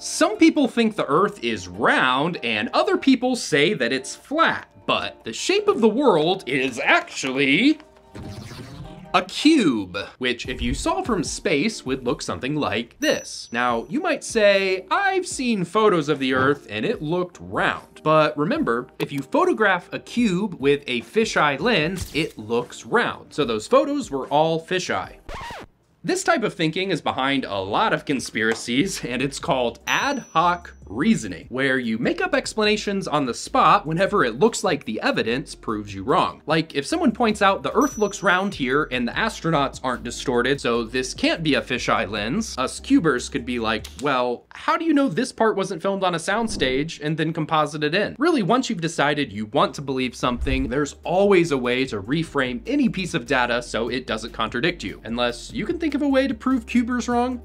Some people think the Earth is round, and other people say that it's flat, but the shape of the world is actually a cube, which if you saw from space would look something like this. Now, you might say, I've seen photos of the Earth and it looked round. But remember, if you photograph a cube with a fisheye lens, it looks round. So those photos were all fisheye. This type of thinking is behind a lot of conspiracies, and it's called ad hoc reasoning, where you make up explanations on the spot whenever it looks like the evidence proves you wrong. Like if someone points out the Earth looks round here and the astronauts aren't distorted, so this can't be a fisheye lens, us cubers could be like, well, how do you know this part wasn't filmed on a soundstage and then composited in? Really, once you've decided you want to believe something, there's always a way to reframe any piece of data so it doesn't contradict you, unless you can think of a way to prove cubers wrong.